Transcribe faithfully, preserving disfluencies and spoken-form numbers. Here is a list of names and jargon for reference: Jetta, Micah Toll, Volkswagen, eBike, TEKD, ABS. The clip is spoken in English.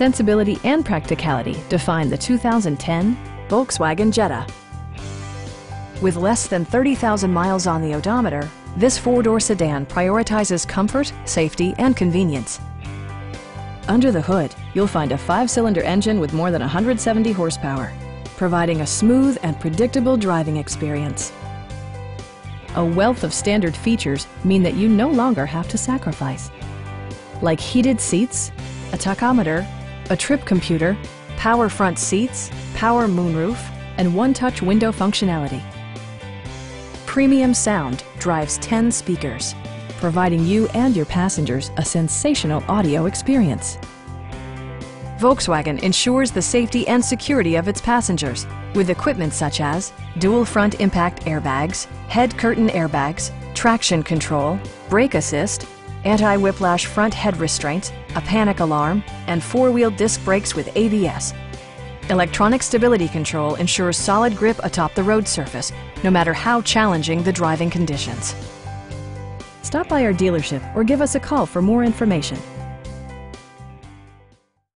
sensibility and practicality define the two thousand ten Volkswagen Jetta. With less than thirty thousand miles on the odometer, this four-door sedan prioritizes comfort, safety, and convenience. Under the hood, you'll find a five-cylinder engine with more than one hundred seventy horsepower, providing a smooth and predictable driving experience. A wealth of standard features mean that you no longer have to sacrifice, like heated seats, a tachometer, a trip computer, power front seats, power moonroof, and one-touch window functionality. Premium sound drives ten speakers, providing you and your passengers a sensational audio experience. Volkswagen ensures the safety and security of its passengers with equipment such as dual front impact airbags, head curtain airbags, traction control, brake assist, anti-whiplash front head restraints, a panic alarm, and four-wheel disc brakes with A B S. Electronic stability control ensures solid grip atop the road surface, no matter how challenging the driving conditions. Stop by our dealership or give us a call for more information.